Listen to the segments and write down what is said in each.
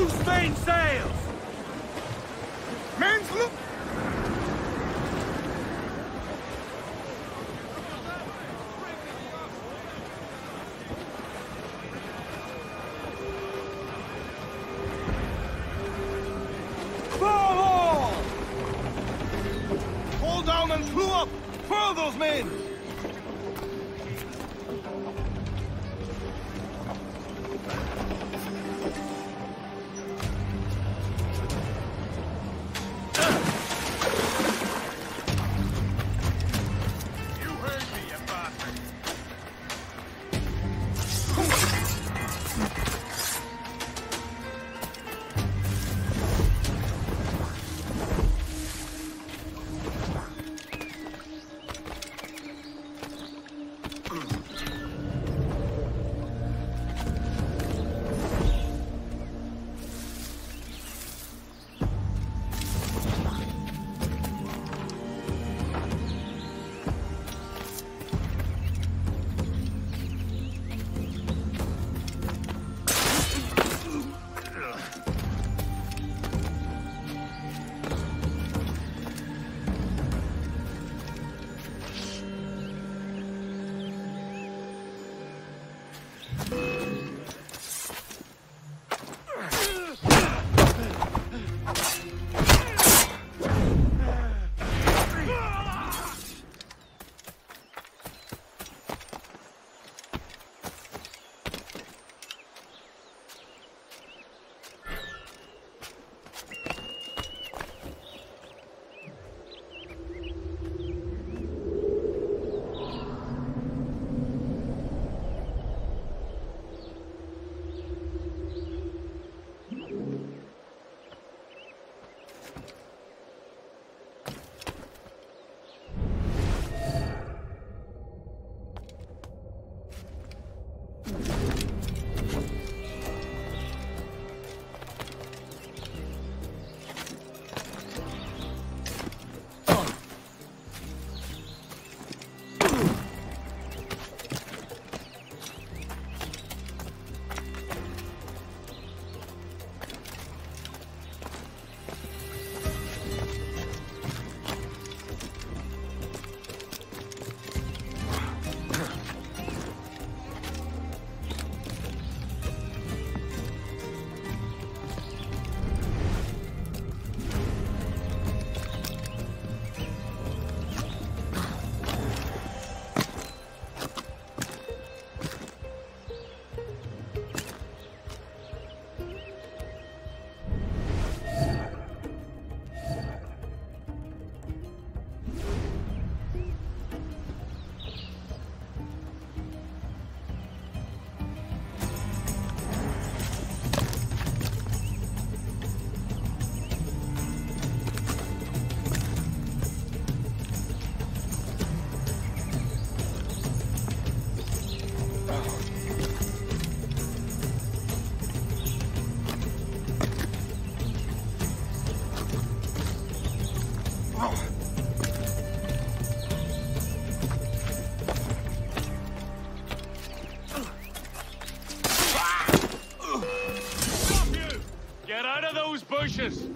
Loose main sails! Men's loose! Hold down and screw up! Furl those men! Bushes!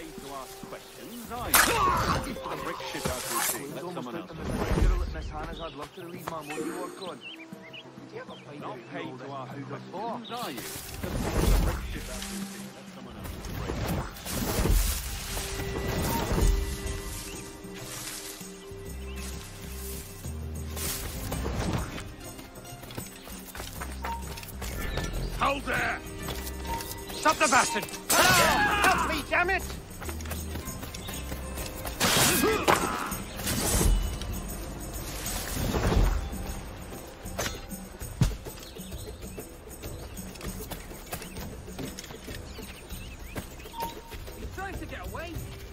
paid to ask questions. I brick shit out of this thing. Let someone else. Miss Hannah's, I'd love to leave my money work on. Did you ever find out who paid to ask questions? Are you? Brick shit out of this thing. Let someone else. Hold there! Stop the bastard! Help me, damn it! He tries to get away!